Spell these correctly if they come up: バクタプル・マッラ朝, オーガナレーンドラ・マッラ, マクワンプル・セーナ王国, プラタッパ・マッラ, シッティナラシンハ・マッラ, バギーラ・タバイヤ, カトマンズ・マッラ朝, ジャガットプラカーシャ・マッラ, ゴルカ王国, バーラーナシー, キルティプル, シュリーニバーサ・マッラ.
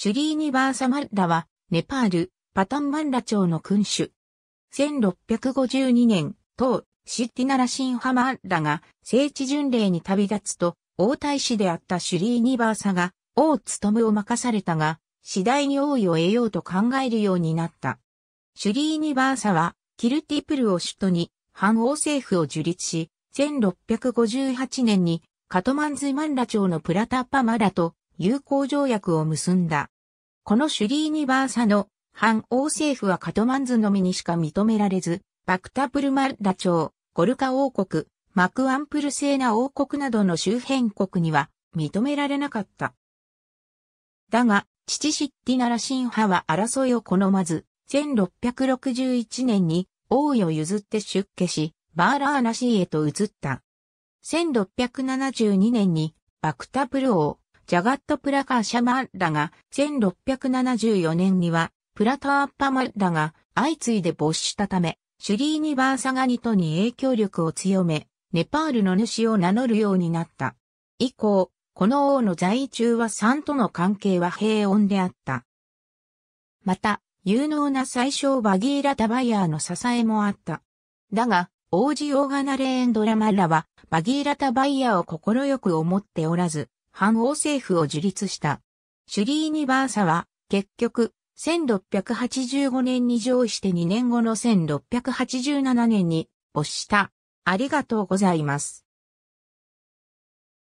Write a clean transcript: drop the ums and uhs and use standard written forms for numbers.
シュリーニバーサ・マッラは、ネパール、パタンマンラ町の君主。1652年、唐、シッティナラシンハ・マッラが、聖地巡礼に旅立つと、王太子であったシュリーニバーサが、王務を任されたが、次第に王位を得ようと考えるようになった。シュリーニバーサは、キルティプルを首都に、反王政府を樹立し、1658年に、カトマンズマンラ朝のプラタッパマラと友好条約を結んだ。このシュリーニバーサの反王政府はカトマンズのみにしか認められず、バクタプルマンラ朝、ゴルカ王国、マクアンプルセーナ王国などの周辺国には認められなかった。だが、父シッティナラシンハは争いを好まず、1661年に王位を譲って出家し、バーラーナシーへと移った。1672年にバクタプル王、ジャガットプラカーシャ・マッラが、1674年にはプラタッパ・マッラが相次いで没したため、シュリーニバーサが2都に影響力を強め、ネパールの主を名乗るようになった。以降、この王の在位中は3都の関係は平穏であった。また、有能な宰相バギーラ・タバヤーの支えもあった。だが、王子オーガナレーンドラ・マッラは、バギーラ・タバイヤを快く思っておらず、反王政府を樹立した。シュリーニバーサは、結局、1685年に譲位して2年後の1687年に、没した。ありがとうございます。